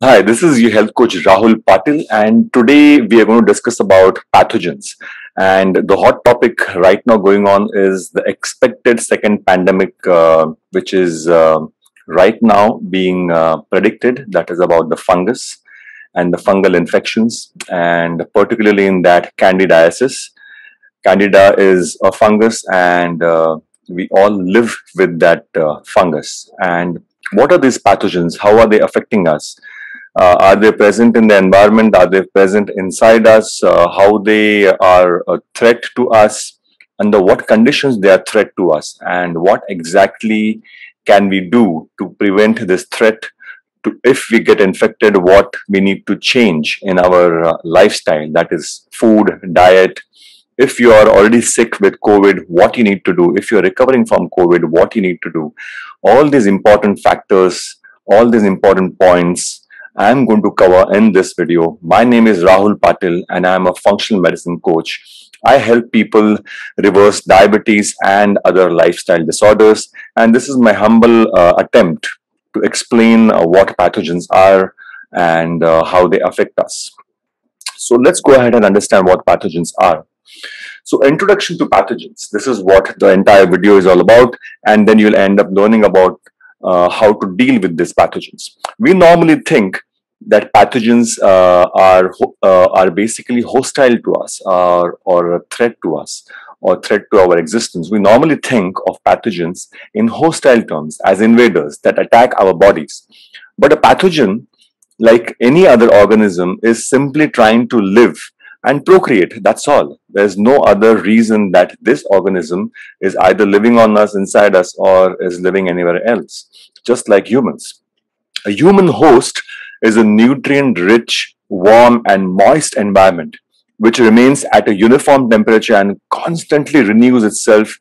Hi, this is your health coach Rahul Patel, and today we are going to discuss about pathogens. And the hot topic right now going on is the expected second pandemic, which is right now being predicted. That is about the fungus and the fungal infections, and particularly in that candidiasis. Candida is a fungus, and we all live with that fungus. And what are these pathogens? How are they affecting us? Are they present in the environment? Are they present inside us? How they are a threat to us? Under what conditions they are a threat to us? And what exactly can we do to prevent this threat? If we get infected, what we need to change in our lifestyle, that is food, diet. If you are already sick with COVID, what you need to do. If you are recovering from COVID, what you need to do. All these important factors, all these important points, I am going to cover in this video. My name is Rahul Patel, and I am a functional medicine coach. I help people reverse diabetes and other lifestyle disorders. And this is my humble attempt to explain what pathogens are and how they affect us. So let's go ahead and understand what pathogens are. So introduction to pathogens. This is what the entire video is all about. And then you'll end up learning about how to deal with these pathogens. We normally think that pathogens are basically hostile to us, or a threat to us, or threat to our existence. We normally think of pathogens in hostile terms as invaders that attack our bodies. But a pathogen, like any other organism, is simply trying to live and procreate. That's all. There's no other reason that this organism is either living on us, inside us, or is living anywhere else, just like humans. A human host is a nutrient-rich, warm and moist environment which remains at a uniform temperature and constantly renews itself.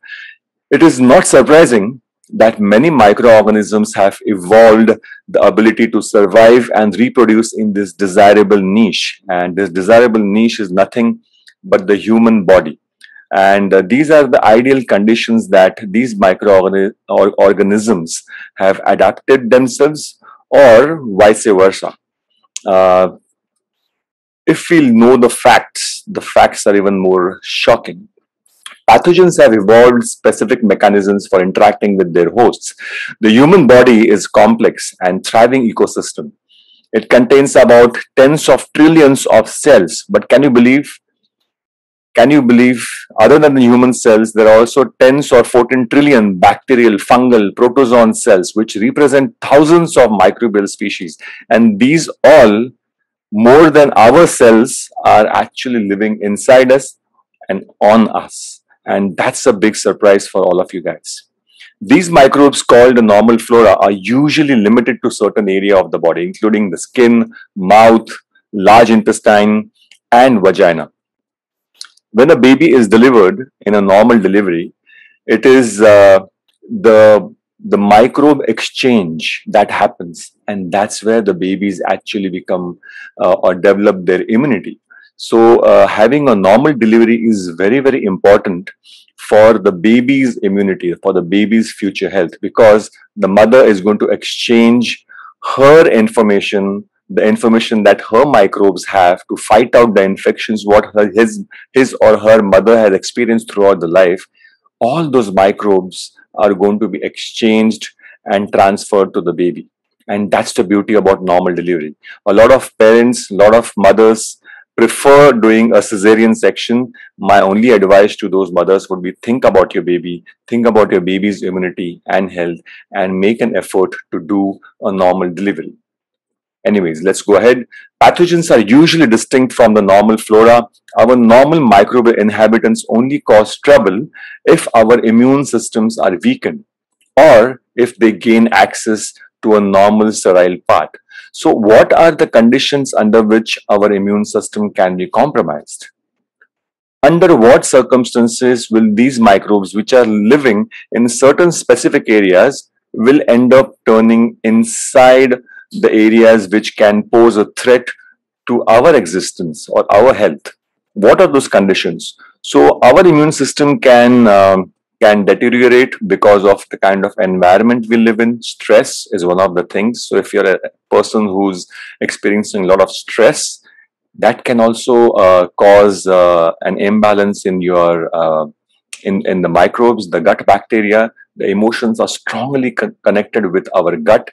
It is not surprising that many microorganisms have evolved the ability to survive and reproduce in this desirable niche. And this desirable niche is nothing but the human body. And these are the ideal conditions that these microorganisms have adapted themselves, or vice versa. If we know the facts are even more shocking. Pathogens have evolved specific mechanisms for interacting with their hosts. The human body is a complex and thriving ecosystem. It contains about tens of trillions of cells. But can you believe, other than the human cells, there are also tens or 14 trillion bacterial, fungal, protozoan cells, which represent thousands of microbial species. And these all, more than our cells, are actually living inside us and on us. And that's a big surprise for all of you guys. These microbes, called the normal flora, are usually limited to certain area of the body, including the skin, mouth, large intestine, and vagina. When a baby is delivered in a normal delivery, it is the microbe exchange that happens. And that's where the babies actually become or develop their immunity. So having a normal delivery is very, very important for the baby's immunity, for the baby's future health, because the mother is going to exchange her information, the information that her microbes have, to fight out the infections, what his or her mother has experienced throughout the life. All those microbes are going to be exchanged and transferred to the baby. And that's the beauty about normal delivery. A lot of parents, a lot of mothers prefer doing a cesarean section. My only advice to those mothers would be, think about your baby, think about your baby's immunity and health, and make an effort to do a normal delivery. Anyways, let's go ahead. Pathogens are usually distinct from the normal flora. Our normal microbial inhabitants only cause trouble if our immune systems are weakened, or if they gain access to a normal sterile part. So what are the conditions under which our immune system can be compromised? Under what circumstances will these microbes, which are living in certain specific areas, will end up turning inside the areas which can pose a threat to our existence or our health? What are those conditions? So our immune system can can deteriorate because of the kind of environment we live in. Stress is one of the things. So if you're a person who's experiencing a lot of stress, that can also cause an imbalance in your in the microbes, the gut bacteria. The emotions are strongly connected with our gut.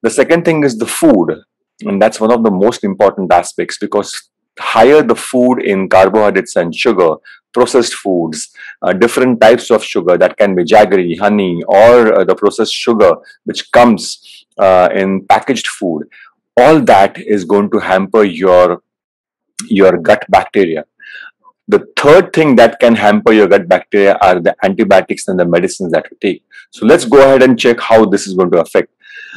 The second thing is the food. And that's one of the most important aspects, because higher the food in carbohydrates and sugar, processed foods, different types of sugar that can be jaggery, honey, or the processed sugar which comes in packaged food, all that is going to hamper your gut bacteria. The third thing that can hamper your gut bacteria are the antibiotics and the medicines that we take. So let's go ahead and check how this is going to affect.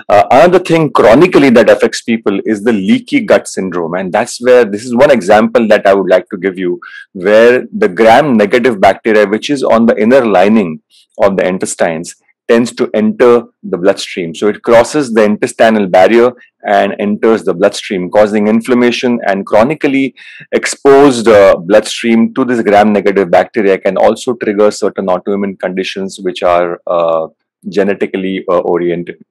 Another thing chronically that affects people is the leaky gut syndrome, and that's where, this is one example that I would like to give you, where the gram-negative bacteria, which is on the inner lining of the intestines, tends to enter the bloodstream. So it crosses the intestinal barrier and enters the bloodstream, causing inflammation, and chronically exposed bloodstream to this gram-negative bacteria can also trigger certain autoimmune conditions which are genetically oriented.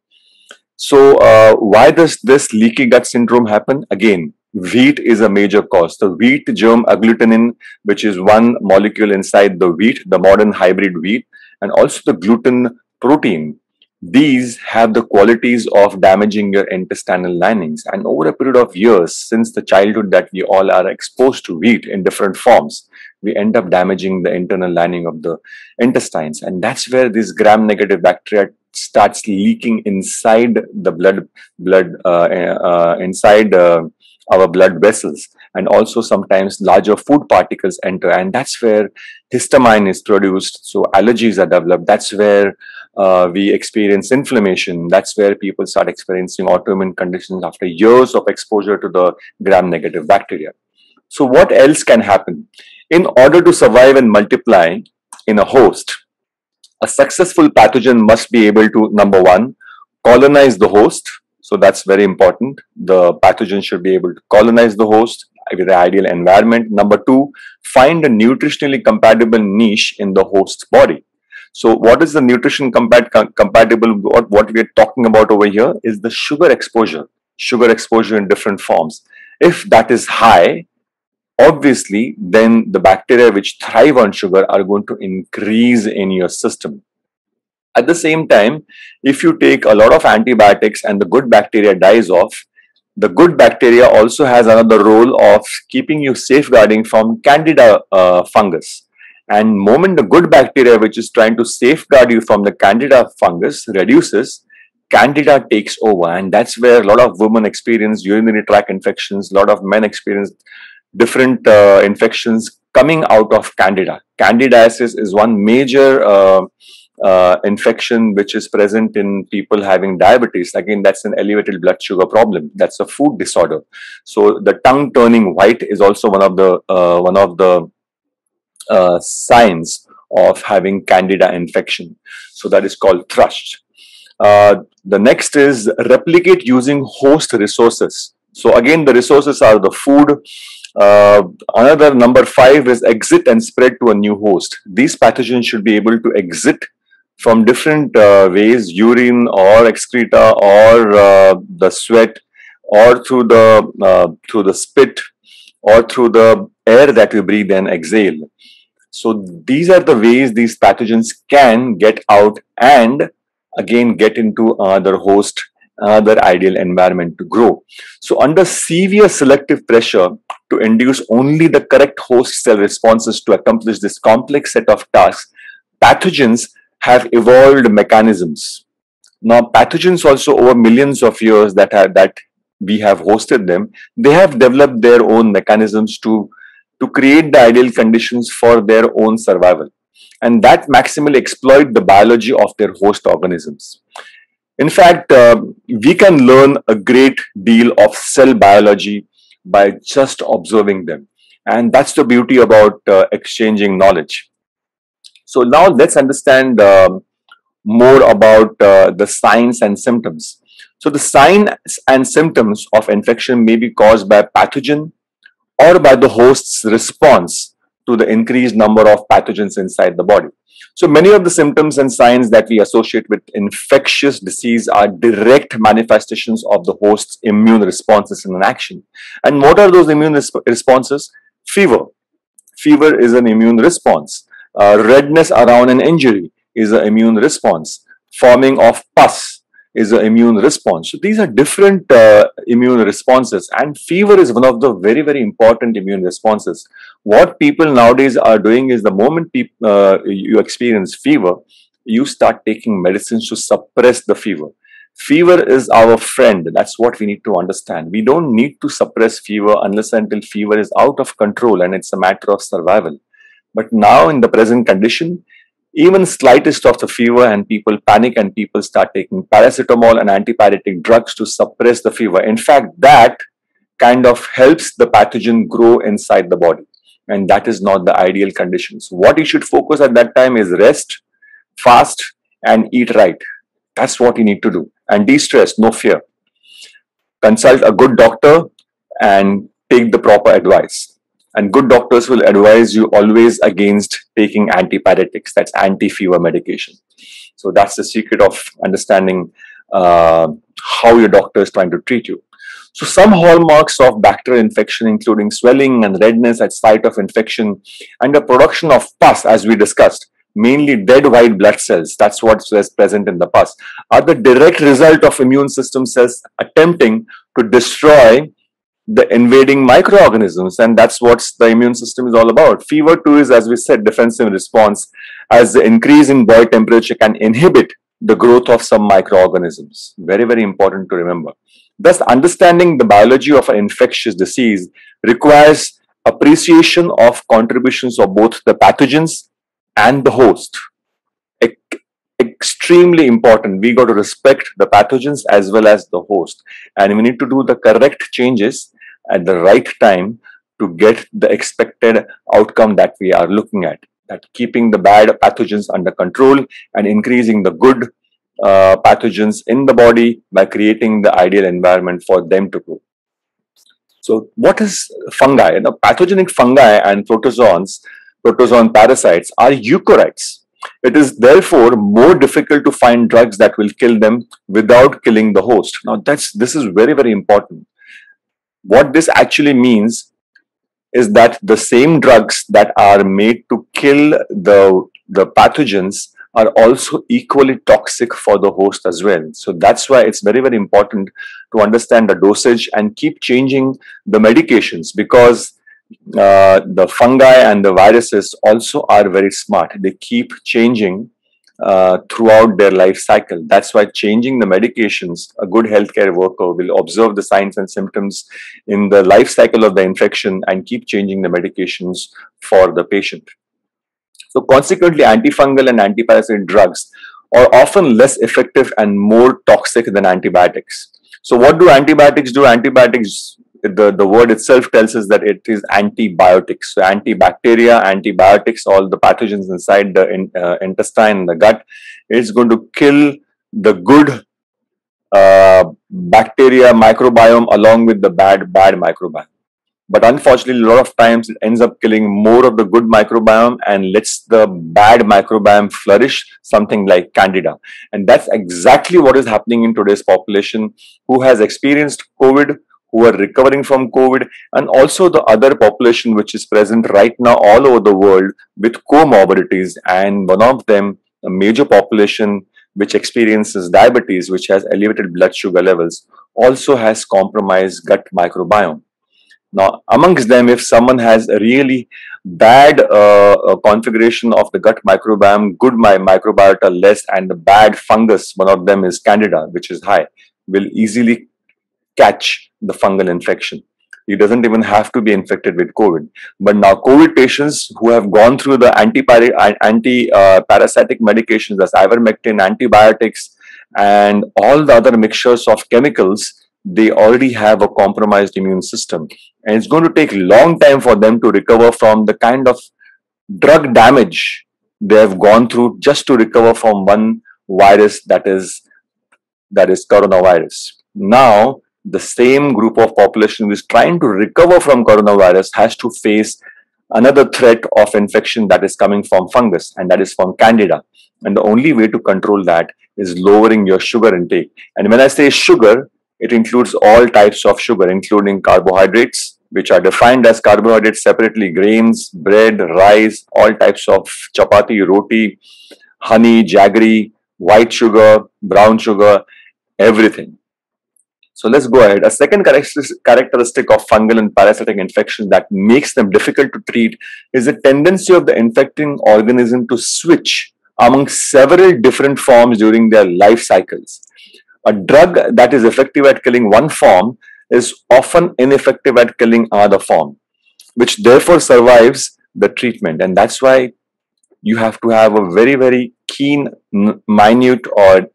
So why does this leaky gut syndrome happen? Again, wheat is a major cause. The wheat germ agglutinin, which is one molecule inside the wheat, the modern hybrid wheat, and also the gluten protein. These have the qualities of damaging your intestinal linings. And over a period of years, since the childhood that we all are exposed to wheat in different forms, we end up damaging the internal lining of the intestines. And that's where these gram-negative bacteria starts leaking inside the blood, inside our blood vessels, and also sometimes larger food particles enter, and that's where histamine is produced, so allergies are developed. That's where we experience inflammation. That's where people start experiencing autoimmune conditions after years of exposure to the gram-negative bacteria. So what else can happen? In order to survive and multiply in a host, a successful pathogen must be able to, number one, colonize the host. So that's very important. The pathogen should be able to colonize the host with the ideal environment. Number two, find a nutritionally compatible niche in the host's body. So what is the nutrition compatible? What we are talking about over here is the sugar exposure. Sugar exposure in different forms. If that is high, obviously, then the bacteria which thrive on sugar are going to increase in your system. At the same time, if you take a lot of antibiotics and the good bacteria dies off, the good bacteria also has another role of keeping you safeguarding from Candida fungus. And the moment the good bacteria which is trying to safeguard you from the Candida fungus reduces, Candida takes over. And that's where a lot of women experience urinary tract infections, a lot of men experience different infections coming out of Candida. Candidiasis is one major infection which is present in people having diabetes. Again, that's an elevated blood sugar problem. That's a food disorder. So the tongue turning white is also one of the signs of having Candida infection. So that is called thrush. The next is replicate using host resources. So again, the resources are the food. Another number 5 is exit and spread to a new host. These pathogens should be able to exit from different ways, urine or excreta or the sweat or through the spit or through the air that we breathe and exhale. So these are the ways these pathogens can get out and again get into another host, another ideal environment to grow. So under severe selective pressure to induce only the correct host cell responses to accomplish this complex set of tasks, pathogens have evolved mechanisms. Now, pathogens also, over millions of years that we have hosted them, they have developed their own mechanisms to create the ideal conditions for their own survival, and that maximally exploit the biology of their host organisms. In fact, we can learn a great deal of cell biology by just observing them. And that's the beauty about exchanging knowledge. So now let's understand more about the signs and symptoms. So the signs and symptoms of infection may be caused by pathogen or by the host's response to the increased number of pathogens inside the body. So many of the symptoms and signs that we associate with infectious disease are direct manifestations of the host's immune responses in an action. And what are those immune responses? Fever. Fever is an immune response. Redness around an injury is an immune response. Forming of pus is an immune response. So these are different immune responses, and fever is one of the very, very important immune responses. What people nowadays are doing is the moment you experience fever, you start taking medicines to suppress the fever. Fever is our friend. That's what we need to understand. We don't need to suppress fever unless until fever is out of control and it's a matter of survival. But now in the present condition, even slightest of the fever and people panic and people start taking paracetamol and antipyretic drugs to suppress the fever. In fact, that kind of helps the pathogen grow inside the body. And that is not the ideal conditions. What you should focus at that time is rest, fast and eat right. That's what you need to do. And de-stress, no fear. Consult a good doctor and take the proper advice. And good doctors will advise you always against taking antipyretics, that's anti-fever medication. So that's the secret of understanding how your doctor is trying to treat you. So some hallmarks of bacterial infection, including swelling and redness at site of infection and the production of pus, as we discussed, mainly dead white blood cells, that's what's present in the pus, are the direct result of immune system cells attempting to destroy the invading microorganisms, and that's what the immune system is all about. Fever too is, as we said, defensive response, as the increase in body temperature can inhibit the growth of some microorganisms. Very, very important to remember. Thus, understanding the biology of an infectious disease requires appreciation of contributions of both the pathogens and the host. Extremely important. We got to respect the pathogens as well as the host, and we need to do the correct changes at the right time to get the expected outcome that we are looking at, that keeping the bad pathogens under control and increasing the good pathogens in the body by creating the ideal environment for them to grow. So what is fungi? You know, pathogenic fungi and protozoan parasites are eukaryotes. It is therefore more difficult to find drugs that will kill them without killing the host. Now this is very, very important. What this actually means is that the same drugs that are made to kill the pathogens are also equally toxic for the host as well. So that's why it's very, very important to understand the dosage and keep changing the medications, because the fungi and the viruses also are very smart. They keep changing throughout their life cycle. That's why changing the medications, a good healthcare worker will observe the signs and symptoms in the life cycle of the infection and keep changing the medications for the patient. So consequently, antifungal and antiparasitic drugs are often less effective and more toxic than antibiotics. So what do antibiotics do? Antibiotics, the word itself tells us that it is antibiotics. So antibacteria, antibiotics, all the pathogens inside the intestine, the gut, it's going to kill the good bacteria microbiome along with the bad microbiome. But unfortunately, a lot of times it ends up killing more of the good microbiome and lets the bad microbiome flourish, something like Candida. And that's exactly what is happening in today's population who has experienced COVID, who are recovering from COVID, and also the other population which is present right now all over the world with comorbidities, and one of them, a major population which experiences diabetes, which has elevated blood sugar levels, also has compromised gut microbiome. Now, amongst them, if someone has a really bad configuration of the gut microbiome, good microbiota less, and the bad fungus, one of them is Candida, which is high, will easily catch the fungal infection. He doesn't even have to be infected with COVID. But now COVID patients who have gone through the anti-parasitic medications, that's ivermectin, antibiotics, and all the other mixtures of chemicals, they already have a compromised immune system. And it's going to take a long time for them to recover from the kind of drug damage they have gone through just to recover from one virus, that is coronavirus. Now, the same group of population who is trying to recover from coronavirus has to face another threat of infection that is coming from fungus, and that is from Candida. And the only way to control that is lowering your sugar intake. And when I say sugar, it includes all types of sugar, including carbohydrates, which are defined as carbohydrates separately: grains, bread, rice, all types of chapati, roti, honey, jaggery, white sugar, brown sugar, everything. So let's go ahead. A second characteristic of fungal and parasitic infections that makes them difficult to treat is the tendency of the infecting organism to switch among several different forms during their life cycles. A drug that is effective at killing one form is often ineffective at killing another form, which therefore survives the treatment. And that's why you have to have a very, very keen, minute or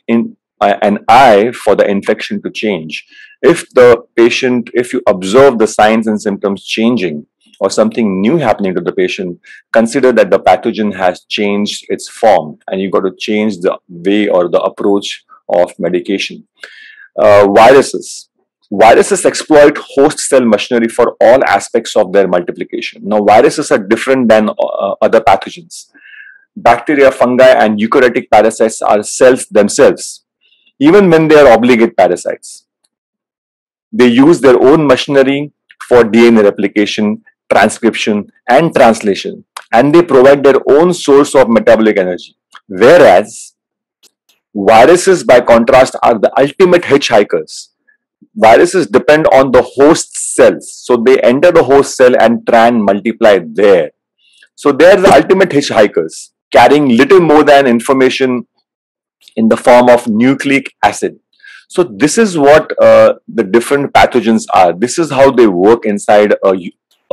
an eye for the infection to change. If the patient, if you observe the signs and symptoms changing or something new happening to the patient, consider that the pathogen has changed its form and you've got to change the way or the approach of medication. Viruses. Viruses exploit host cell machinery for all aspects of their multiplication. Now, viruses are different than other pathogens. Bacteria, fungi, and eukaryotic parasites are cells themselves, even when they are obligate parasites. They use their own machinery for DNA replication, transcription, and translation, and they provide their own source of metabolic energy. Whereas, viruses, by contrast, are the ultimate hitchhikers. Viruses depend on the host cells. So they enter the host cell and try and multiply there. So they're the ultimate hitchhikers, carrying little more than information in the form of nucleic acid. So this is what the different pathogens are. This is how they work inside a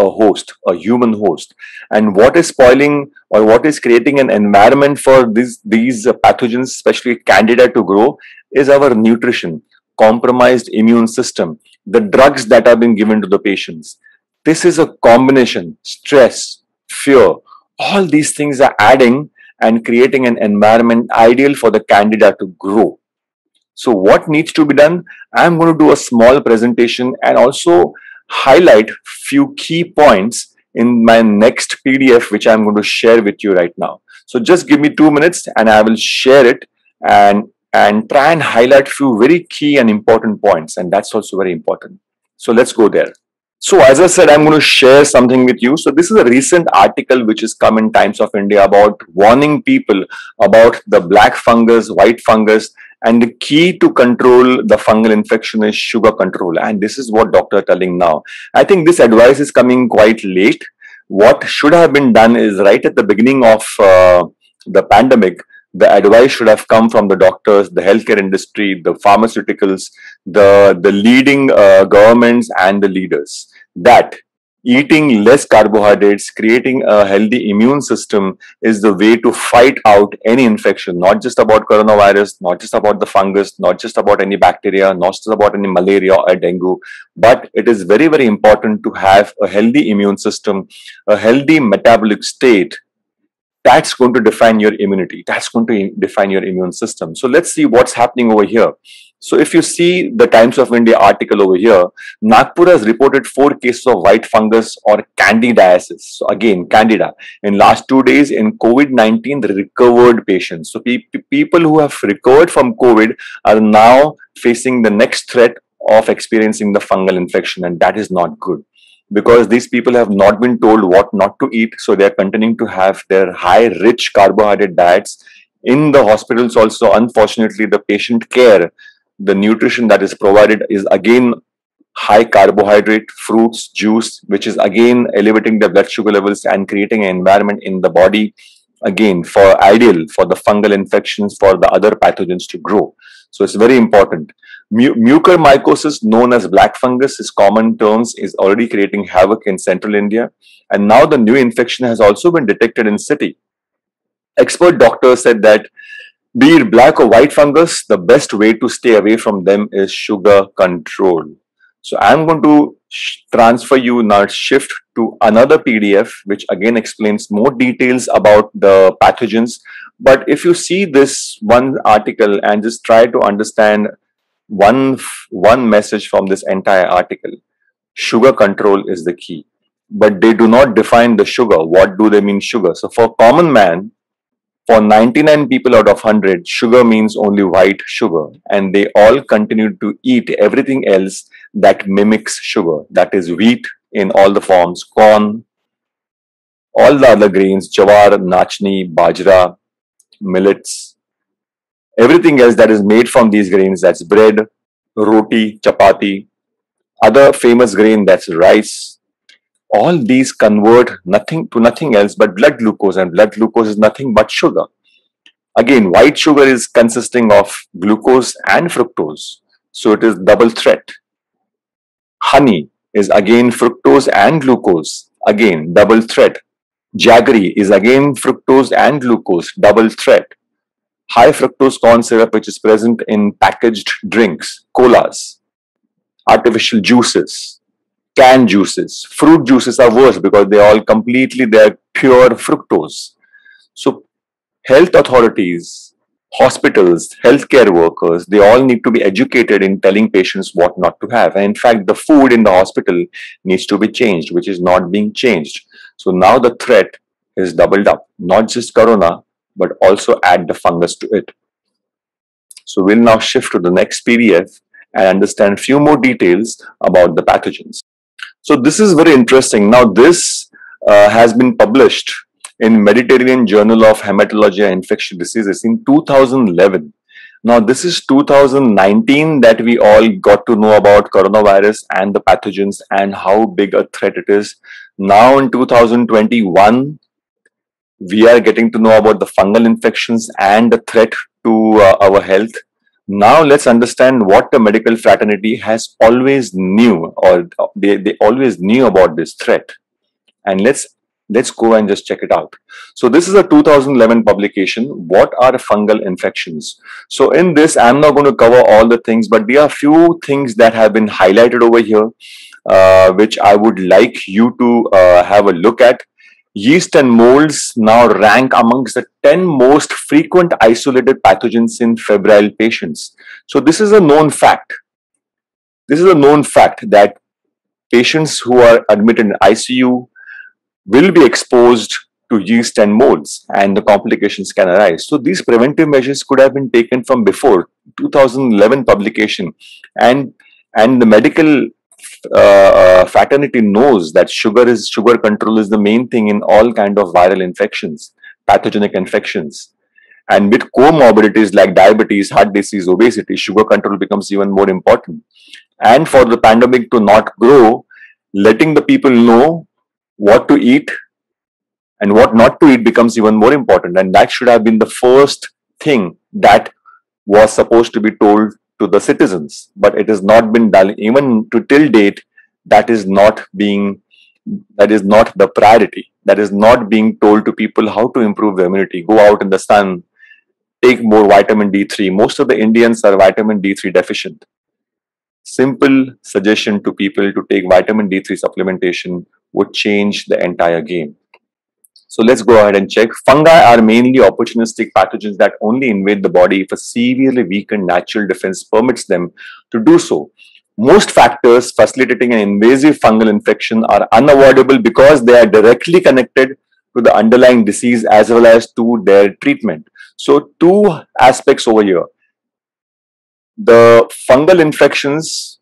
host, a human host. And what is spoiling or what is creating an environment for these pathogens, especially Candida, to grow is our nutrition, compromised immune system, the drugs that are being given to the patients. This is a combination: stress, fear, all these things are adding and creating an environment ideal for the Candida to grow. So what needs to be done? I'm going to do a small presentation and also highlight few key points in my next PDF, which I'm going to share with you right now. So just give me 2 minutes and I will share it and try and highlight few very key and important points. And that's also very important. So let's go there. So as I said, I'm going to share something with you. So this is a recent article which has come in Times of India about warning people about the black fungus, white fungus, and the key to control the fungal infection is sugar control. And this is what doctors are telling now. I think this advice is coming quite late. What should have been done is right at the beginning of the pandemic, the advice should have come from the doctors, the healthcare industry, the pharmaceuticals, the leading governments and the leaders, that eating less carbohydrates, creating a healthy immune system is the way to fight out any infection, not just about coronavirus, not just about the fungus, not just about any bacteria, not just about any malaria or dengue, but it is very, very important to have a healthy immune system, a healthy metabolic state. That's going to define your immunity. That's going to define your immune system. So let's see what's happening over here. So if you see the Times of India article over here, Nagpur has reported 4 cases of white fungus or candidiasis. So again, Candida in last 2 days in COVID-19 recovered patients. So people who have recovered from COVID are now facing the next threat of experiencing the fungal infection, and that is not good, because these people have not been told what not to eat. So they are continuing to have their high, rich carbohydrate diets. In the hospitals also, unfortunately, the patient care, the nutrition that is provided is again high carbohydrate, fruits, juice, which is again elevating the blood sugar levels and creating an environment in the body, again, for ideal for the fungal infections, for the other pathogens to grow. So it's very important. Mucormycosis, known as black fungus, is common terms, is already creating havoc in central India. And now the new infection has also been detected in city. Expert doctors said that be it black or white fungus, the best way to stay away from them is sugar control. So I'm going to transfer you now, shift to another PDF, which again explains more details about the pathogens. But if you see this one article and just try to understand one message from this entire article, sugar control is the key. but they do not define the sugar. What do they mean sugar? So for common man, for 99 people out of 100, sugar means only white sugar, and they all continue to eat everything else that mimics sugar. That is wheat in all the forms, corn, all the other grains, jawar, nachni, bajra, millets, everything else that is made from these grains, that's bread, roti, chapati, other famous grain, that's rice. All these convert nothing else but blood glucose, and blood glucose is nothing but sugar. Again, white sugar is consisting of glucose and fructose, so it is double threat. Honey is again fructose and glucose, again double threat. Jaggery is again fructose and glucose, double threat. High fructose corn syrup, which is present in packaged drinks, colas, artificial juices, canned juices. Fruit juices are worse because they all completely, they are pure fructose. So health authorities, hospitals, healthcare workers, they all need to be educated in telling patients what not to have. And in fact, the food in the hospital needs to be changed, which is not being changed. So now the threat is doubled up, not just corona, but also add the fungus to it. So we'll now shift to the next PDF and understand a few more details about the pathogens. So this is very interesting. Now this has been published in Mediterranean Journal of Hematology and Infectious Diseases in 2011. Now this is 2019 that we all got to know about coronavirus and the pathogens and how big a threat it is. Now in 2021, we are getting to know about the fungal infections and the threat to our health. Now let's understand what the medical fraternity has always knew, or they always knew about this threat. And let's go and just check it out. So this is a 2011 publication. What are fungal infections? So in this, I'm not going to cover all the things, but there are few things that have been highlighted over here, which I would like you to have a look at. Yeast and molds now rank amongst the 10 most frequent isolated pathogens in febrile patients. So this is a known fact. This is a known fact that patients who are admitted in ICU will be exposed to yeast and molds, and the complications can arise. So these preventive measures could have been taken from before 2011 publication, and the medical fraternity knows that sugar control is the main thing in all kind of viral infections, pathogenic infections, and with comorbidities like diabetes, heart disease, obesity, sugar control becomes even more important. And for the pandemic to not grow, letting the people know what to eat and what not to eat becomes even more important, and that should have been the first thing that was supposed to be told to the citizens, but it has not been done. Even to till date, that is not the priority. That is not being told to people how to improve their immunity. Go out in the sun, take more vitamin D3. Most of the Indians are vitamin D3 deficient. Simple suggestion to people to take vitamin D3 supplementation would change the entire game. So let's go ahead and check. Fungi are mainly opportunistic pathogens that only invade the body if a severely weakened natural defense permits them to do so. Most factors facilitating an invasive fungal infection are unavoidable because they are directly connected to the underlying disease as well as to their treatment. So two aspects over here. The fungal infections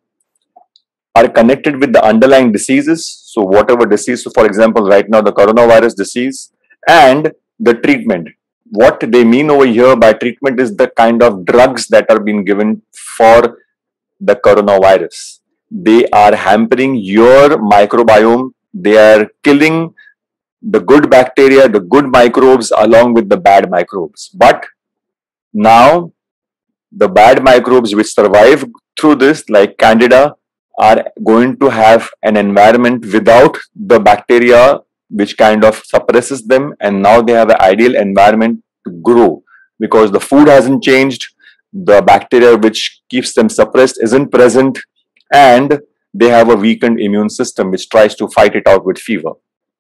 are connected with the underlying diseases. So whatever disease, so for example, right now the coronavirus disease, and the treatment. What they mean over here by treatment is the kind of drugs that are being given for the coronavirus. They are hampering your microbiome. They are killing the good bacteria, the good microbes, along with the bad microbes. But now the bad microbes which survive through this, like Candida, are going to have an environment without the bacteria, which kind of suppresses them, and now they have an ideal environment to grow because the food hasn't changed, the bacteria which keeps them suppressed isn't present, and they have a weakened immune system which tries to fight it out with fever.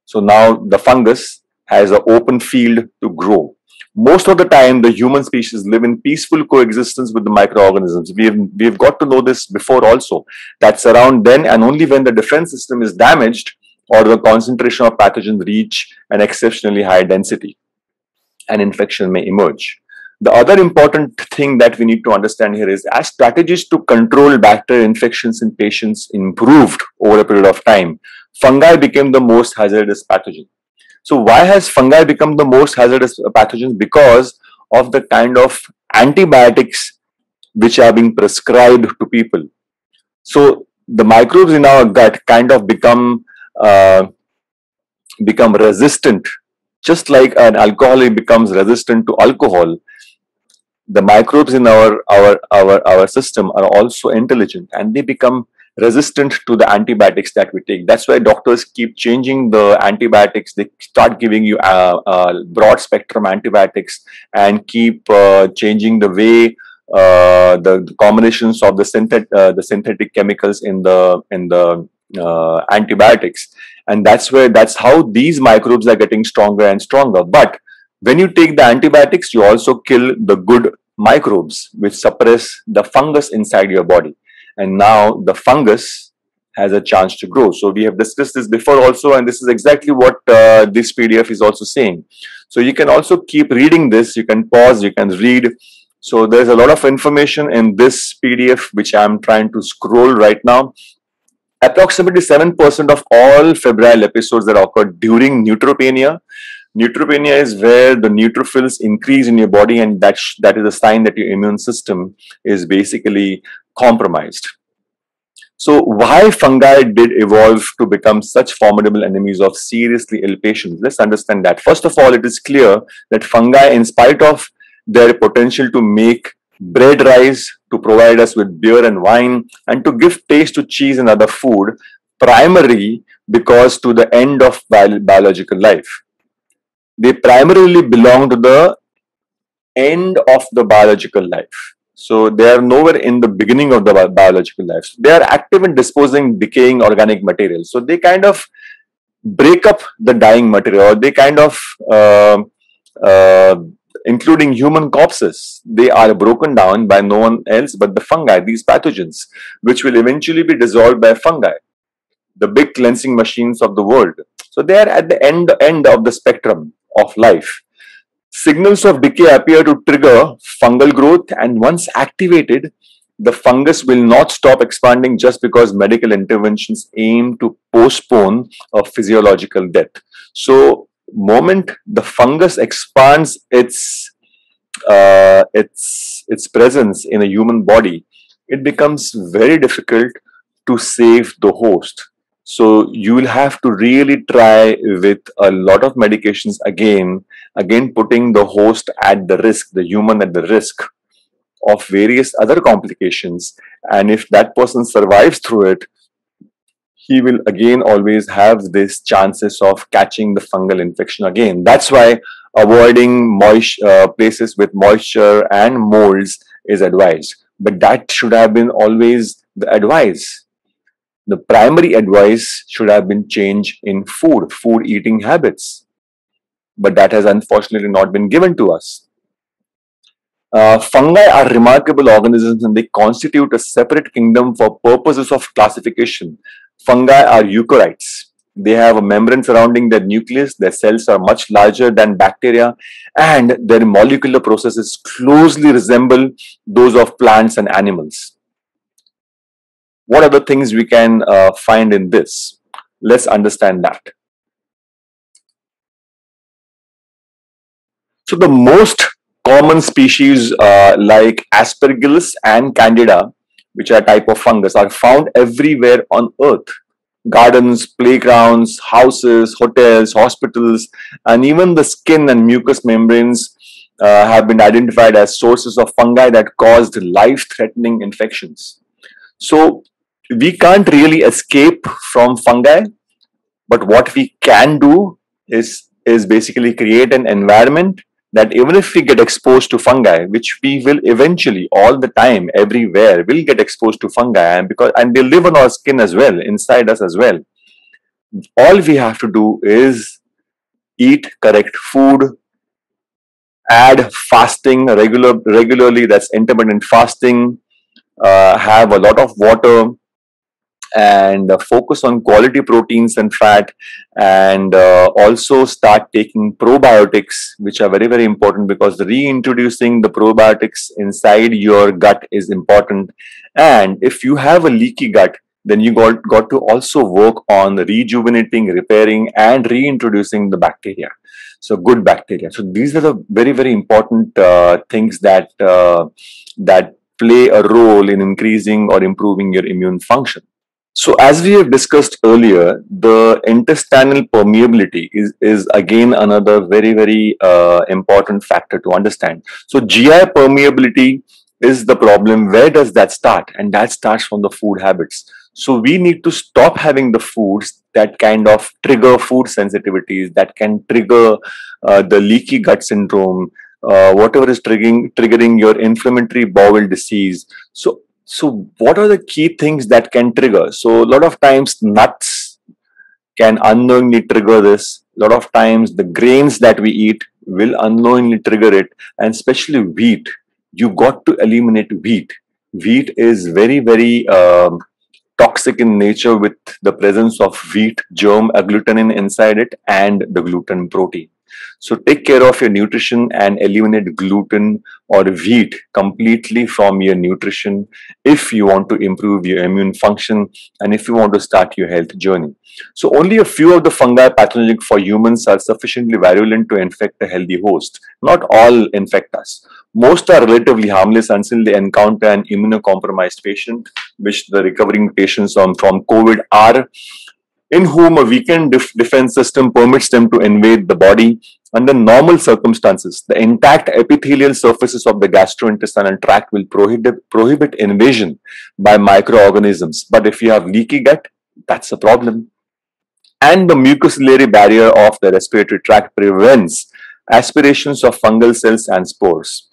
So now the fungus has an open field to grow. Most of the time, the human species live in peaceful coexistence with the microorganisms. We've got to know this before also, that surround then and only when the defense system is damaged or the concentration of pathogens reach an exceptionally high density, an infection may emerge. The other important thing that we need to understand here is, as strategies to control bacterial infections in patients improved over a period of time, fungi became the most hazardous pathogen. So why has fungi become the most hazardous pathogen? Because of the kind of antibiotics which are being prescribed to people. So the microbes in our gut kind of become resistant. Just like an alcoholic becomes resistant to alcohol, the microbes in our system are also intelligent, and they become resistant to the antibiotics that we take. That's why doctors keep changing the antibiotics. They start giving you broad spectrum antibiotics and keep changing the way the combinations of the synthetic chemicals in the antibiotics, and that's how these microbes are getting stronger and stronger. But when you take the antibiotics, you also kill the good microbes which suppress the fungus inside your body, and now the fungus has a chance to grow. So we have discussed this before also, and this is exactly what this PDF is also saying. So you can also keep reading this, you can pause, you can read. So there's a lot of information in this PDF, which I'm trying to scroll right now. Approximately 7% of all febrile episodes that occur during neutropenia. Neutropenia is where the neutrophils increase in your body, and that is a sign that your immune system is basically compromised. So why fungi did evolve to become such formidable enemies of seriously ill patients? Let's understand that. First of all, it is clear that fungi, in spite of their potential to make bread rice, to provide us with beer and wine, and to give taste to cheese and other food, primarily because to the end of biological life. They primarily belong to the end of the biological life. So they are nowhere in the beginning of the biological life. So they are active in disposing decaying organic material. So they kind of break up the dying material, or they kind of including human corpses, they are broken down by no one else but the fungi, these pathogens, which will eventually be dissolved by fungi, the big cleansing machines of the world. So they are at the end of the spectrum of life. Signals of decay appear to trigger fungal growth, and once activated, the fungus will not stop expanding just because medical interventions aim to postpone a physiological death. So moment the fungus expands its presence in a human body, it becomes very difficult to save the host. So you will have to really try with a lot of medications, again putting the host at the risk, the human at the risk of various other complications. And if that person survives through it, he will again always have this chances of catching the fungal infection again. That's why avoiding places with moisture and molds is advised. But that should have been always the advice. The primary advice should have been change in food eating habits. But that has unfortunately not been given to us. Fungi are remarkable organisms, and they constitute a separate kingdom for purposes of classification. Fungi are eukaryotes. They have a membrane surrounding their nucleus. Their cells are much larger than bacteria, and their molecular processes closely resemble those of plants and animals. What other things we can find in this? Let's understand that. So the most common species like Aspergillus and Candida, which are a type of fungus, are found everywhere on earth. Gardens, playgrounds, houses, hotels, hospitals, and even the skin and mucous membranes have been identified as sources of fungi that caused life-threatening infections. So we can't really escape from fungi, but what we can do is basically create an environment that even if we get exposed to fungi, which we will eventually, all the time, everywhere, will get exposed to fungi, and they live on our skin as well, inside us as well. All we have to do is eat correct food, add fasting regularly, that's intermittent fasting, have a lot of water, and focus on quality proteins and fat, and also start taking probiotics, which are very, very important, because reintroducing the probiotics inside your gut is important. And if you have a leaky gut, then you got to also work on rejuvenating, repairing, and reintroducing the bacteria. So good bacteria. So these are the very, very important things that that play a role in increasing or improving your immune function. So as we have discussed earlier, the intestinal permeability is again another very, very important factor to understand. So GI permeability is the problem. Where does that start? And that starts from the food habits. So we need to stop having the foods that kind of trigger food sensitivities, that can trigger the leaky gut syndrome, whatever is triggering your inflammatory bowel disease. So what are the key things that can trigger? So a lot of times nuts can unknowingly trigger this. A lot of times the grains that we eat will unknowingly trigger it, and especially wheat. You got to eliminate wheat. Wheat is very, very toxic in nature, with the presence of wheat germ agglutinin inside it and the gluten protein. So take care of your nutrition and eliminate gluten or wheat completely from your nutrition if you want to improve your immune function and if you want to start your health journey. So only a few of the fungi pathogenic for humans are sufficiently virulent to infect a healthy host. Not all infect us. Most are relatively harmless until they encounter an immunocompromised patient, which the recovering patients from COVID are, in whom a weakened defense system permits them to invade the body. Under normal circumstances, the intact epithelial surfaces of the gastrointestinal tract will prohibit invasion by microorganisms. But if you have leaky gut, that's a problem. And the mucociliary barrier of the respiratory tract prevents aspirations of fungal cells and spores.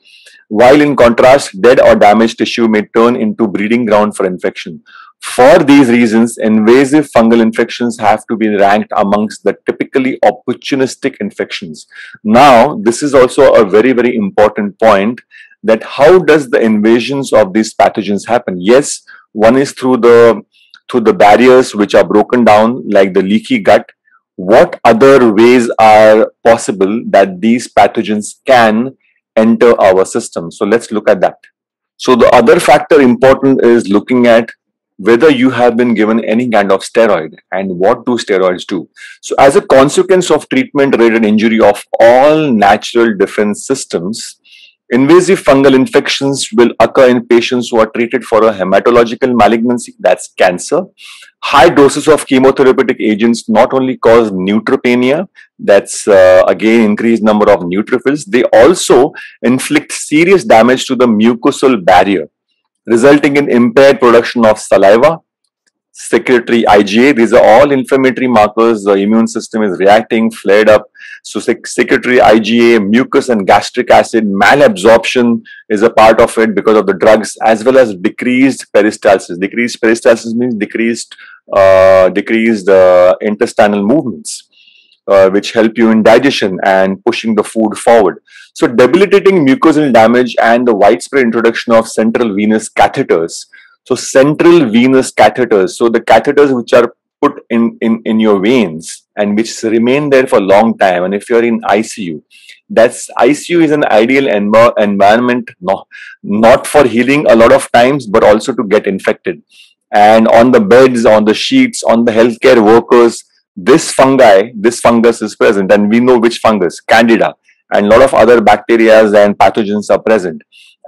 While in contrast, dead or damaged tissue may turn into breeding ground for infection. For these reasons, invasive fungal infections have to be ranked amongst the typically opportunistic infections. Now, this is also a very, very important point, that how does the invasions of these pathogens happen? Yes, one is through the barriers which are broken down, like the leaky gut. What other ways are possible that these pathogens can enter our system? So let's look at that. So the other factor important is looking at whether you have been given any kind of steroid, and what do steroids do. So as a consequence of treatment-related injury of all natural defense systems, invasive fungal infections will occur in patients who are treated for a hematological malignancy, that's cancer. High doses of chemotherapeutic agents not only cause neutropenia, that's again increased number of neutrophils, they also inflict serious damage to the mucosal barrier, resulting in impaired production of saliva, secretory IgA. These are all inflammatory markers. The immune system is reacting, flared up. So secretory IgA, mucus and gastric acid malabsorption is a part of it because of the drugs, as well as decreased peristalsis. Decreased peristalsis means decreased intestinal movements, which help you in digestion and pushing the food forward. So debilitating mucosal damage and the widespread introduction of central venous catheters. So central venous catheters, so the catheters which are put in your veins and which remain there for a long time. And if you're in ICU, that's ICU is an ideal environment, not for healing a lot of times, but also to get infected. And on the beds, on the sheets, on the healthcare workers, this fungus is present, and we know which fungus, Candida, and a lot of other bacteria and pathogens are present.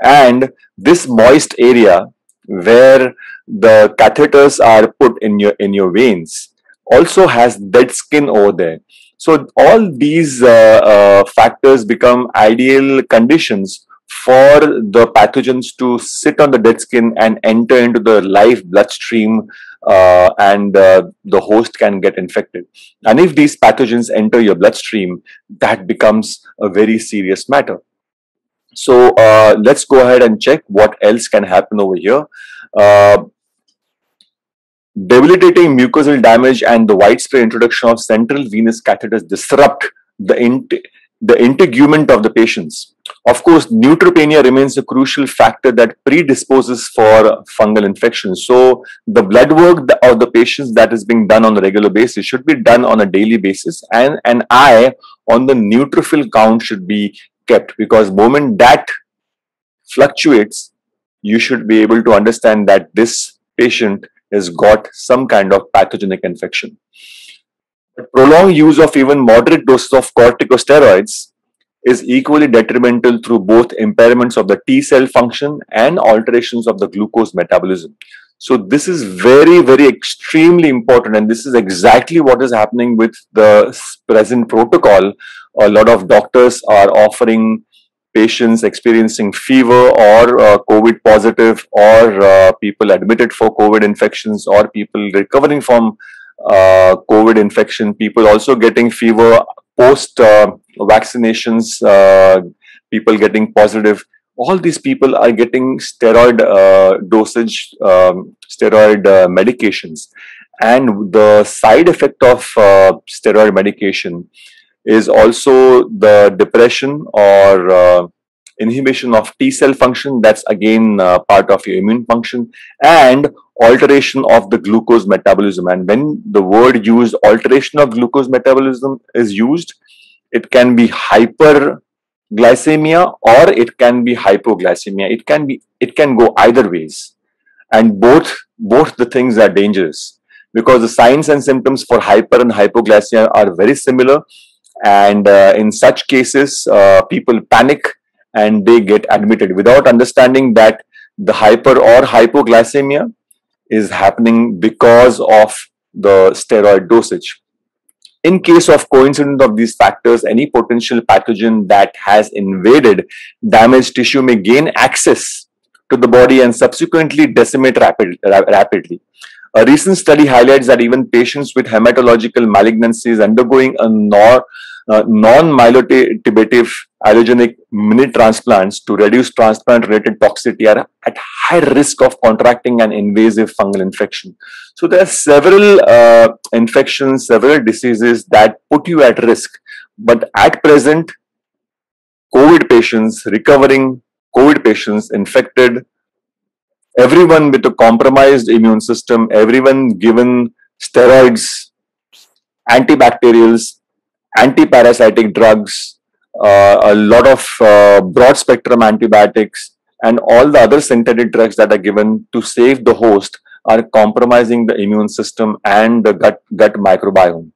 And this moist area where the catheters are put in your veins also has dead skin over there. So all these factors become ideal conditions for the pathogens to sit on the dead skin and enter into the live bloodstream, and the host can get infected. And if these pathogens enter your bloodstream, that becomes a very serious matter. So let's go ahead and check what else can happen over here. Debilitating mucosal damage and the widespread introduction of central venous catheters disrupt the integument of the patients. Of course, neutropenia remains a crucial factor that predisposes for fungal infection. So the blood work of the patients that is being done on a regular basis should be done on a daily basis, and an eye on the neutrophil count should be kept, because the moment that fluctuates, you should be able to understand that this patient has got some kind of pathogenic infection. Prolonged use of even moderate doses of corticosteroids is equally detrimental through both impairments of the T cell function and alterations of the glucose metabolism. So this is very, very extremely important, and this is exactly what is happening with the present protocol. A lot of doctors are offering patients experiencing fever or COVID positive, or people admitted for COVID infections, or people recovering from COVID infection, people also getting fever post vaccinations, people getting positive. All these people are getting steroid dosage, steroid medications, and the side effect of steroid medication is also the depression or inhibition of T cell function, that's again part of your immune function, and alteration of the glucose metabolism. And when the word used, alteration of glucose metabolism, is used, it can be hyperglycemia or it can be hypoglycemia. It can go either ways, and both the things are dangerous, because the signs and symptoms for hyper and hypoglycemia are very similar, and in such cases people panic and they get admitted without understanding that the hyper or hypoglycemia is happening because of the steroid dosage. In case of coincidence of these factors, any potential pathogen that has invaded damaged tissue may gain access to the body and subsequently decimate rapidly. A recent study highlights that even patients with hematological malignancies undergoing a non-myelotibative allogenic mini transplants to reduce transplant-related toxicity are at high risk of contracting an invasive fungal infection. So there are several infections, several diseases that put you at risk. But at present, COVID patients, recovering COVID patients, infected, everyone with a compromised immune system, everyone given steroids, antibacterials, antiparasitic drugs, a lot of broad spectrum antibiotics, and all the other synthetic drugs that are given to save the host are compromising the immune system and the gut microbiome.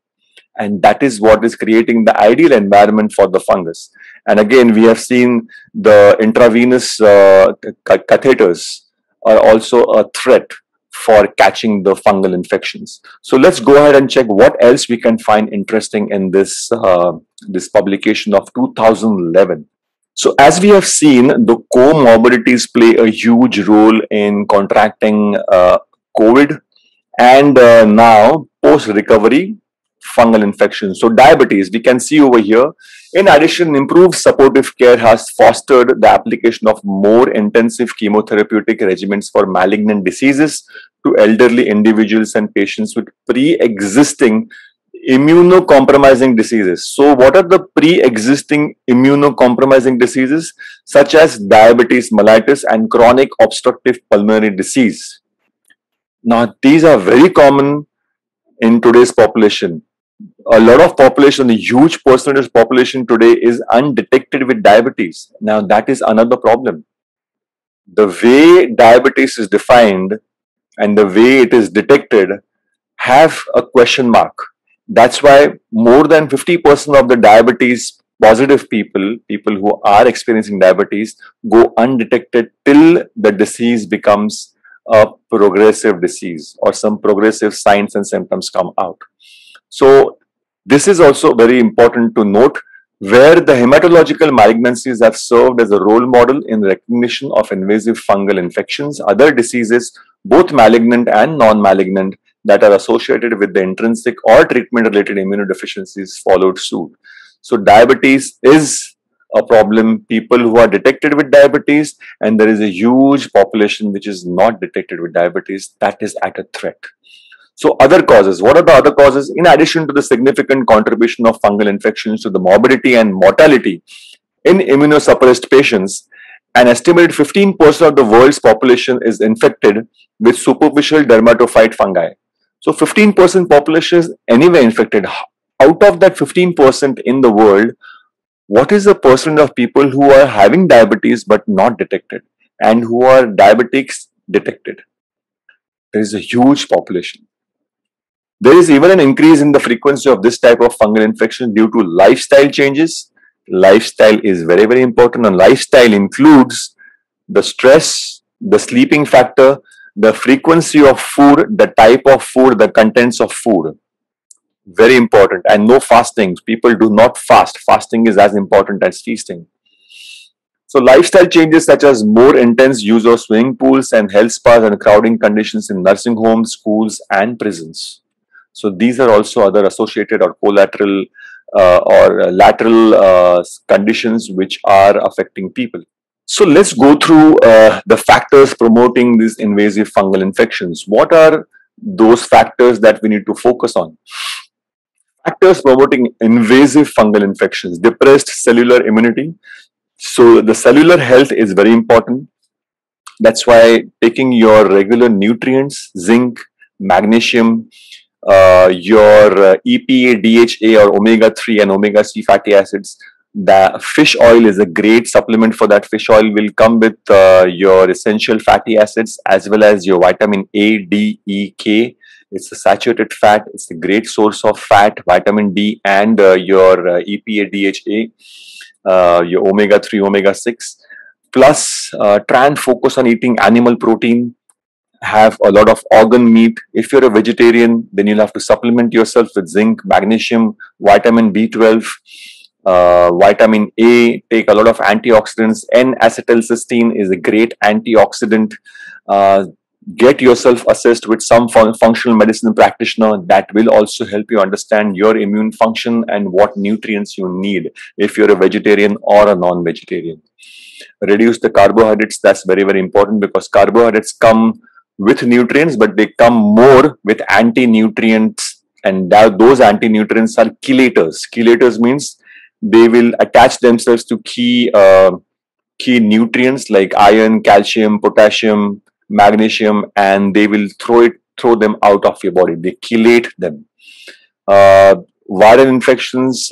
And that is what is creating the ideal environment for the fungus. And again, we have seen the intravenous catheters are also a threat for catching the fungal infections. So let's go ahead and check what else we can find interesting in this this publication of 2011. So as we have seen, the comorbidities play a huge role in contracting COVID, and now post-recovery fungal infections. So diabetes, we can see over here. In addition, improved supportive care has fostered the application of more intensive chemotherapeutic regimens for malignant diseases to elderly individuals and patients with pre-existing immunocompromising diseases. So what are the pre-existing immunocompromising diseases? Such as diabetes mellitus and chronic obstructive pulmonary disease. Now, these are very common in today's population. A lot of population, a huge percentage of population today is undetected with diabetes. Now that is another problem. The way diabetes is defined and the way it is detected have a question mark. That's why more than 50% of the diabetes positive people, people who are experiencing diabetes, go undetected till the disease becomes a progressive disease or some progressive signs and symptoms come out. So this is also very important to note, where the hematological malignancies have served as a role model in recognition of invasive fungal infections. Other diseases, both malignant and non-malignant, that are associated with the intrinsic or treatment-related immunodeficiencies followed suit. So diabetes is a problem. People who are detected with diabetes, and there is a huge population which is not detected with diabetes, that is at a threat. So other causes, what are the other causes? In addition to the significant contribution of fungal infections to the morbidity and mortality in immunosuppressed patients, an estimated 15% of the world's population is infected with superficial dermatophyte fungi. So 15% population is anyway infected. Out of that 15% in the world, what is the percent of people who are having diabetes but not detected, and who are diabetics detected? There is a huge population. There is even an increase in the frequency of this type of fungal infection due to lifestyle changes. Lifestyle is very, very important, and lifestyle includes the stress, the sleeping factor, the frequency of food, the type of food, the contents of food. Very important. And no fasting. People do not fast. Fasting is as important as feasting. So lifestyle changes such as more intense use of swimming pools and health spas and crowding conditions in nursing homes, schools and prisons. So these are also other associated or collateral or lateral conditions which are affecting people. So let's go through the factors promoting these invasive fungal infections. What are those factors that we need to focus on? Factors promoting invasive fungal infections: depressed cellular immunity. So the cellular health is very important. That's why taking your regular nutrients, zinc, magnesium, your EPA, DHA or omega-3 and omega-3 fatty acids. The fish oil is a great supplement for that. Fish oil will come with your essential fatty acids as well as your vitamin A, D, E, K. It's a saturated fat. It's a great source of fat, vitamin D, and your EPA, DHA, your omega-3, omega-6. Plus, try and focus on eating animal protein. Have a lot of organ meat. If you're a vegetarian, then you'll have to supplement yourself with zinc, magnesium, vitamin B12, vitamin A. Take a lot of antioxidants. N-acetylcysteine is a great antioxidant. Get yourself assessed with some functional medicine practitioner. That will also help you understand your immune function and what nutrients you need if you're a vegetarian or a non-vegetarian. Reduce the carbohydrates. That's very, very important, because carbohydrates come with nutrients, but they come more with anti-nutrients, and those anti-nutrients are chelators. Chelators means they will attach themselves to key nutrients like iron, calcium, potassium, magnesium, and they will throw them out of your body. They chelate them. Viral infections.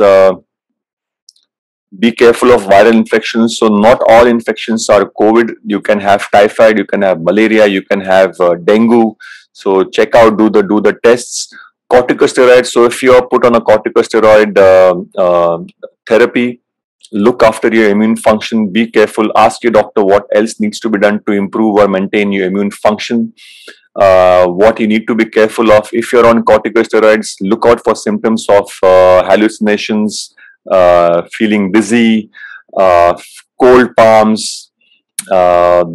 Be careful of viral infections. So not all infections are COVID. You can have typhoid, you can have malaria, you can have dengue. So check out, do the tests. Corticosteroids. So if you are put on a corticosteroid therapy, look after your immune function. Be careful. Ask your doctor what else needs to be done to improve or maintain your immune function. What you need to be careful of. If you're on corticosteroids, look out for symptoms of hallucinations, feeling dizzy, cold palms,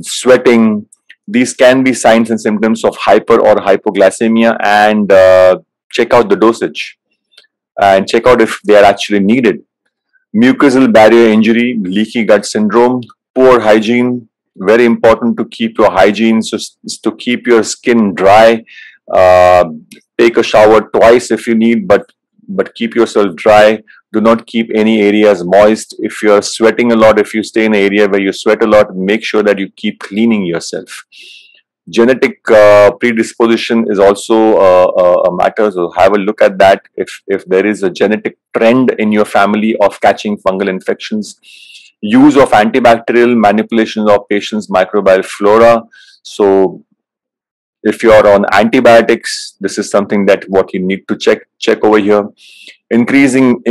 sweating. These can be signs and symptoms of hyper or hypoglycemia, and check out the dosage and check out if they are actually needed. Mucosal barrier injury, leaky gut syndrome, poor hygiene. Very important to keep your hygiene, so to keep your skin dry. Take a shower twice if you need, but keep yourself dry. Do not keep any areas moist. If you're sweating a lot, if you stay in an area where you sweat a lot, make sure that you keep cleaning yourself. Genetic predisposition is also a matter, so have a look at that. If there is a genetic trend in your family of catching fungal infections. Use of antibacterial, manipulation of patients' microbial flora. So if you are on antibiotics, this is something that what you need to check over here. Increasing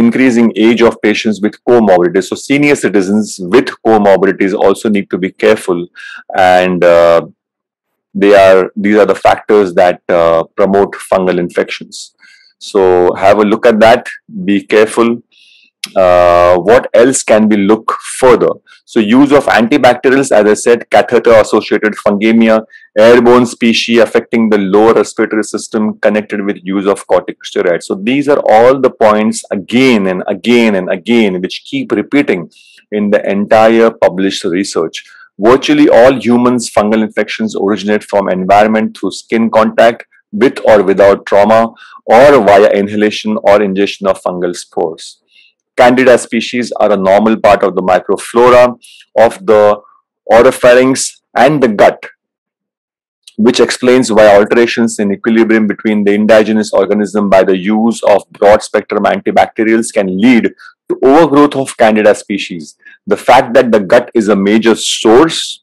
age of patients with comorbidities. So senior citizens with comorbidities also need to be careful, and these are the factors that promote fungal infections. So have a look at that. Be careful. What else can we look further? So use of antibacterials, as I said, catheter-associated fungemia, airborne species affecting the lower respiratory system connected with use of corticosteroids. So these are all the points again and again and again, which keep repeating in the entire published research. Virtually all humans' fungal infections originate from environment through skin contact, with or without trauma, or via inhalation or ingestion of fungal spores. Candida species are a normal part of the microflora of the oropharynx and the gut, which explains why alterations in equilibrium between the endogenous organism by the use of broad-spectrum antibacterials can lead to overgrowth of Candida species. The fact that the gut is a major source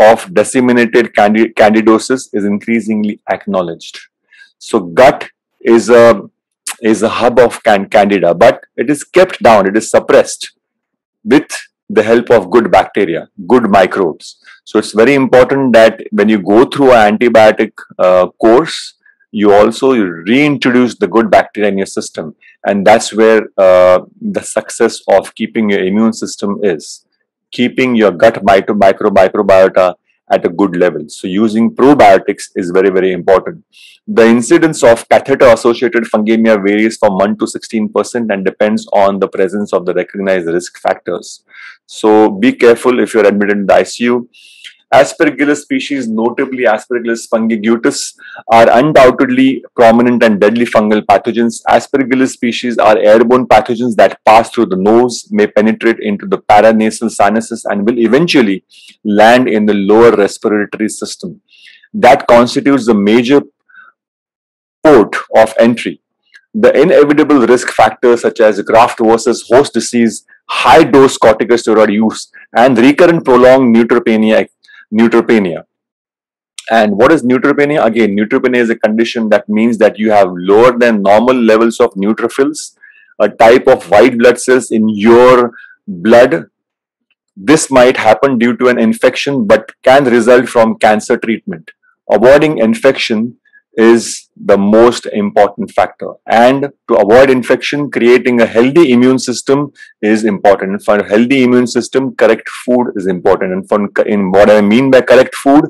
of disseminated candidosis is increasingly acknowledged. So gut is a hub of Candida, but it is kept down, it is suppressed with the help of good bacteria, good microbes. So it's very important that when you go through an antibiotic course, you also reintroduce the good bacteria in your system. And that's where the success of keeping your immune system is. Keeping your gut microbiota at a good level. So using probiotics is very, very important. The incidence of catheter-associated fungemia varies from 1 to 16% and depends on the presence of the recognized risk factors. So be careful if you're admitted in the ICU. Aspergillus species, notably Aspergillus fumigatus, are undoubtedly prominent and deadly fungal pathogens. Aspergillus species are airborne pathogens that pass through the nose, may penetrate into the paranasal sinuses, and will eventually land in the lower respiratory system. That constitutes the major port of entry. The inevitable risk factors such as graft versus host disease, high dose corticosteroid use, and recurrent prolonged neutropenia. And what is neutropenia? Again, neutropenia is a condition that means that you have lower than normal levels of neutrophils, a type of white blood cells in your blood. This might happen due to an infection but can result from cancer treatment. Avoiding infection is the most important factor, and to avoid infection, creating a healthy immune system is important. And for a healthy immune system, correct food is important. And what I mean by correct food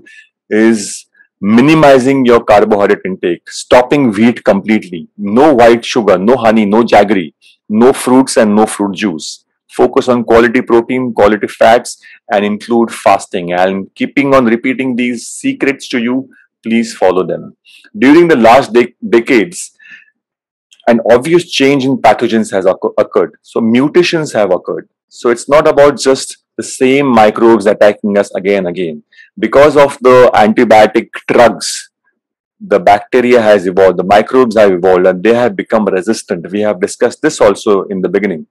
is minimizing your carbohydrate intake, stopping wheat completely, no white sugar, no honey, no jaggery, no fruits and no fruit juice. Focus on quality protein, quality fats, and include fasting. And keeping on repeating these secrets to you, please follow them. During the last decades, an obvious change in pathogens has occurred. So mutations have occurred. So it's not about just the same microbes attacking us again and again. Because of the antibiotic drugs, the bacteria has evolved, the microbes have evolved, and they have become resistant. We have discussed this also in the beginning.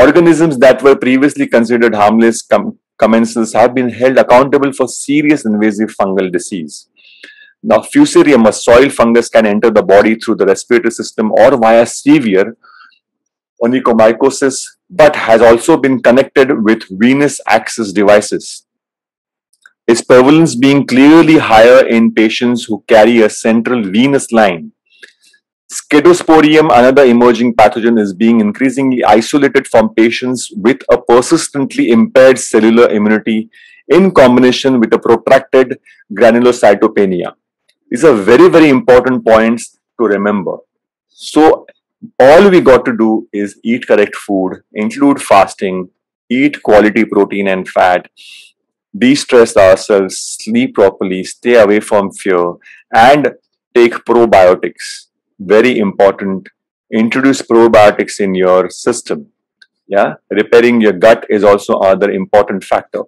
Organisms that were previously considered harmless commensals have been held accountable for serious invasive fungal disease. Now, Fusarium, a soil fungus, can enter the body through the respiratory system or via severe onychomycosis, but has also been connected with venous access devices. Its prevalence being clearly higher in patients who carry a central venous line. Scedosporium, another emerging pathogen, is being increasingly isolated from patients with a persistently impaired cellular immunity in combination with a protracted granulocytopenia. These are very, very important points to remember. So all we got to do is eat correct food, include fasting, eat quality protein and fat, de-stress ourselves, sleep properly, stay away from fear, and take probiotics. Very important. Introduce probiotics in your system. Yeah, repairing your gut is also another important factor.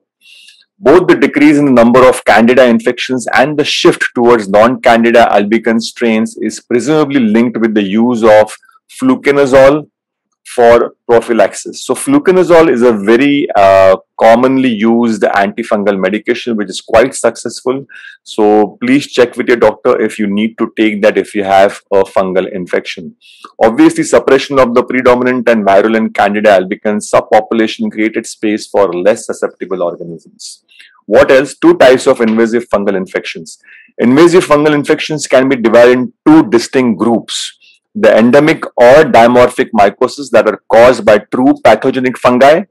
Both the decrease in the number of Candida infections and the shift towards non-Candida albicans strains is presumably linked with the use of fluconazole for prophylaxis. So fluconazole is a very commonly used antifungal medication which is quite successful. So please check with your doctor if you need to take that if you have a fungal infection. Obviously, suppression of the predominant and virulent Candida albicans subpopulation created space for less susceptible organisms. What else? Two types of invasive fungal infections. Invasive fungal infections can be divided in two distinct groups. The endemic or dimorphic mycoses that are caused by true pathogenic fungi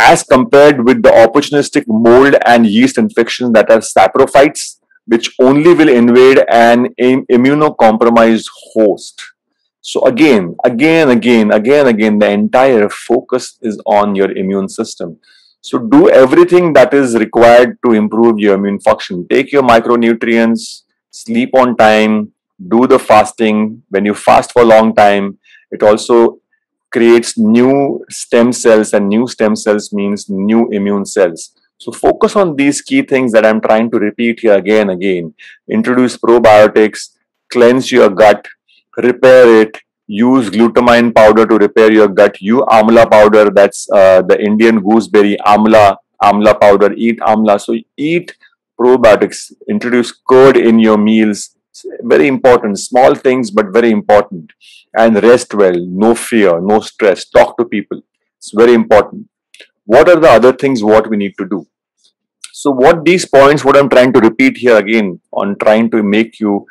as compared with the opportunistic mold and yeast infections that are saprophytes, which only will invade an immunocompromised host. So again, the entire focus is on your immune system. So do everything that is required to improve your immune function. Take your micronutrients, sleep on time, do the fasting. When you fast for a long time, it also creates new stem cells, and new stem cells means new immune cells. So focus on these key things that I'm trying to repeat here again and again. Introduce probiotics, cleanse your gut, repair it, use glutamine powder to repair your gut, use amla powder, that's the Indian gooseberry, amla powder, eat amla. So eat probiotics, introduce curd in your meals. Very important, small things but very important. And rest well, no fear, no stress, talk to people. It's very important. What are the other things what we need to do? So what these points, what I'm trying to repeat here again, on trying to make you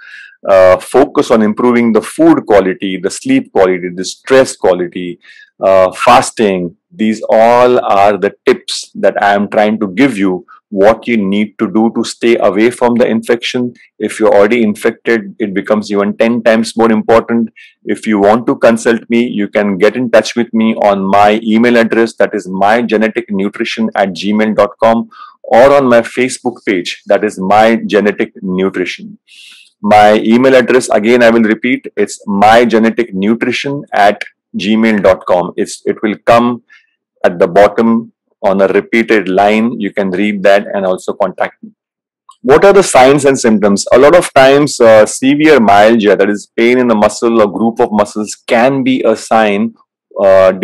focus on improving the food quality, the sleep quality, the stress quality, fasting. These all are the tips that I am trying to give you, what you need to do to stay away from the infection. If you're already infected, it becomes even 10 times more important. If you want to consult me, you can get in touch with me on my email address, that is mygeneticnutrition@gmail.com, or on my Facebook page, that is My Genetic Nutrition. My email address, again, I will repeat, it's mygeneticnutrition@gmail.com. It will come at the bottom on a repeated line. You can read that and also contact me. What are the signs and symptoms? A lot of times, severe myalgia, that is pain in the muscle or group of muscles, can be a sign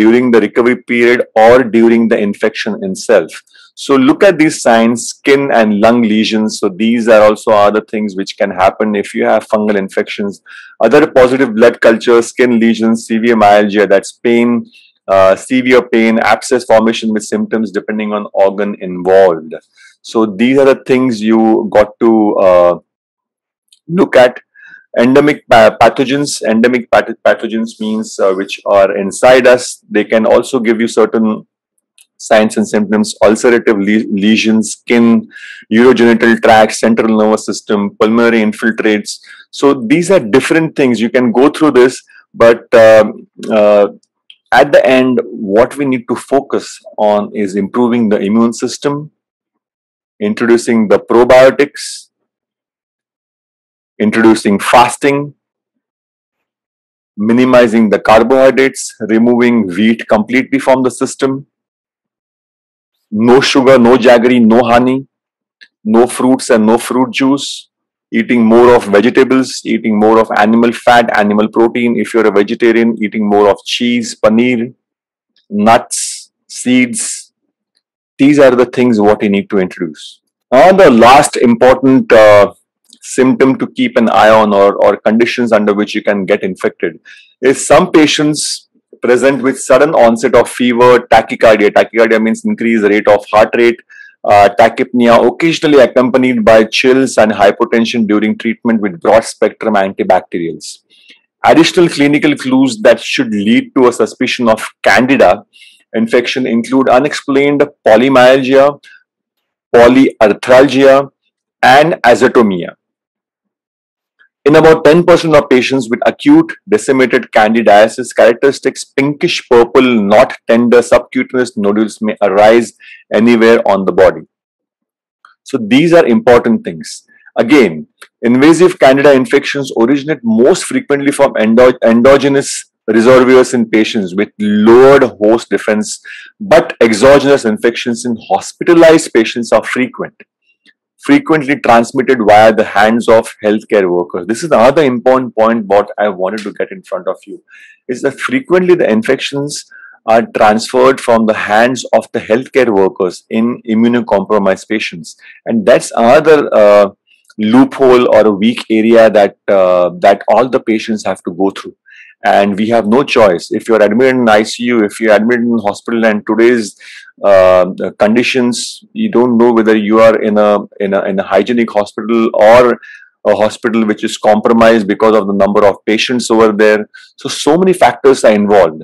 during the recovery period or during the infection itself. So look at these signs, skin and lung lesions. So these are also other things which can happen if you have fungal infections. Other positive blood culture, skin lesions, severe myalgia, that's pain, severe pain, abscess formation with symptoms depending on organ involved. So these are the things you got to look at. Endemic pathogens. Endemic pathogens means which are inside us. They can also give you certain signs and symptoms: ulcerative lesions, skin, urogenital tract, central nervous system, pulmonary infiltrates. So these are different things. You can go through this, but at the end, what we need to focus on is improving the immune system, introducing the probiotics, introducing fasting, minimizing the carbohydrates, removing wheat completely from the system, no sugar, no jaggery, no honey, no fruits and no fruit juice, eating more of vegetables, eating more of animal fat, animal protein. If you're a vegetarian, eating more of cheese, paneer, nuts, seeds. These are the things what you need to introduce. Now the last important symptom to keep an eye on, or conditions under which you can get infected, is some patients present with sudden onset of fever, tachycardia. Tachycardia means increased rate of heart rate, tachypnea, occasionally accompanied by chills and hypotension during treatment with broad spectrum antibacterials. Additional clinical clues that should lead to a suspicion of Candida infection include unexplained polymyalgia, polyarthralgia, and azotemia. In about 10% of patients with acute decimated candidiasis, characteristics pinkish-purple, not tender subcutaneous nodules may arise anywhere on the body. So these are important things. Again, invasive candida infections originate most frequently from endogenous reservoirs in patients with lowered host defense, but exogenous infections in hospitalized patients are frequently transmitted via the hands of healthcare workers. This is another important point what I wanted to get in front of you, is that frequently the infections are transferred from the hands of the healthcare workers in immunocompromised patients. And that's another loophole or a weak area that, that all the patients have to go through. And we have no choice. If you're admitted in ICU, if you're admitted in hospital, and today's conditions, you don't know whether you are in a hygienic hospital or a hospital which is compromised because of the number of patients over there. So many factors are involved.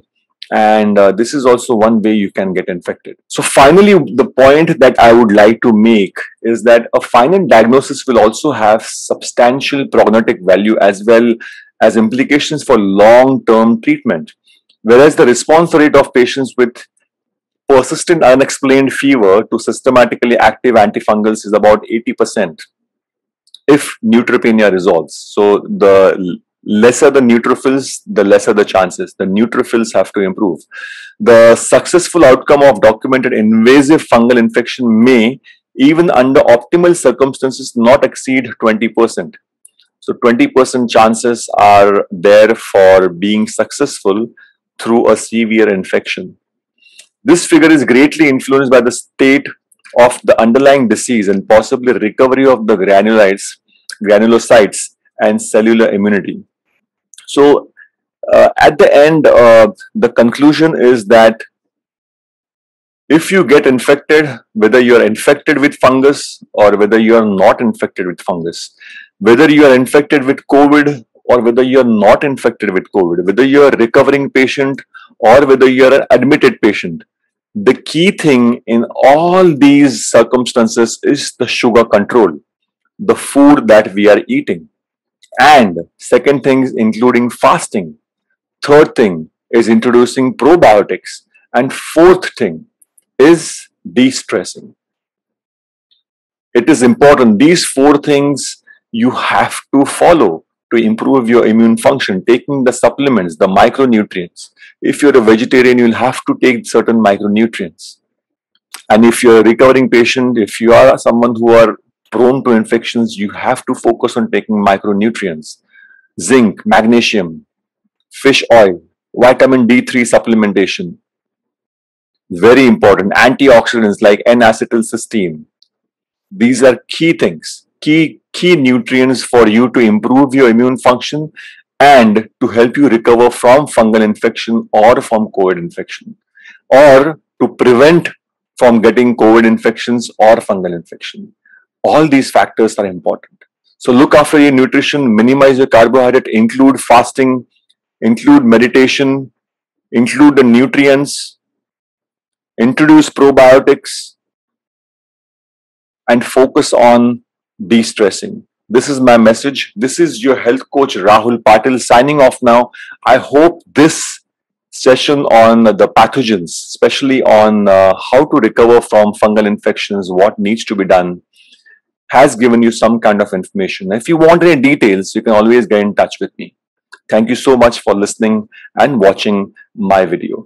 And this is also one way you can get infected. So finally, the point that I would like to make is that a final diagnosis will also have substantial prognostic value, as well as implications for long-term treatment. Whereas the response rate of patients with persistent unexplained fever to systematically active antifungals is about 80% if neutropenia resolves. So the lesser the neutrophils, the lesser the chances. The neutrophils have to improve. The successful outcome of documented invasive fungal infection may, even under optimal circumstances, not exceed 20%. So 20% chances are there for being successful through a severe infection. This figure is greatly influenced by the state of the underlying disease and possibly recovery of the granulocytes and cellular immunity. So at the end, the conclusion is that if you get infected, whether you are infected with fungus or whether you are not infected with fungus, whether you are infected with COVID or whether you are not infected with COVID, whether you are a recovering patient or whether you are an admitted patient, the key thing in all these circumstances is the sugar control, the food that we are eating. And second thing, including fasting. Third thing is introducing probiotics. And fourth thing is de-stressing. It is important. These four things you have to follow to improve your immune function, taking the supplements, the micronutrients. If you're a vegetarian, you'll have to take certain micronutrients. And if you're a recovering patient, if you are someone who are prone to infections, you have to focus on taking micronutrients, zinc, magnesium, fish oil, vitamin D3 supplementation. Very important. Antioxidants like N-acetylcysteine. These are key things, key nutrients for you to improve your immune function and to help you recover from fungal infection or from COVID infection, or to prevent from getting COVID infections or fungal infection. All these factors are important. So look after your nutrition, minimize your carbohydrate, include fasting, include meditation, include the nutrients, introduce probiotics, and focus on de-stressing. This is my message. This is your health coach Rahul Patel signing off now. I hope this session on the pathogens, especially on how to recover from fungal infections, what needs to be done, has given you some kind of information. If you want any details, you can always get in touch with me. Thank you so much for listening and watching my video.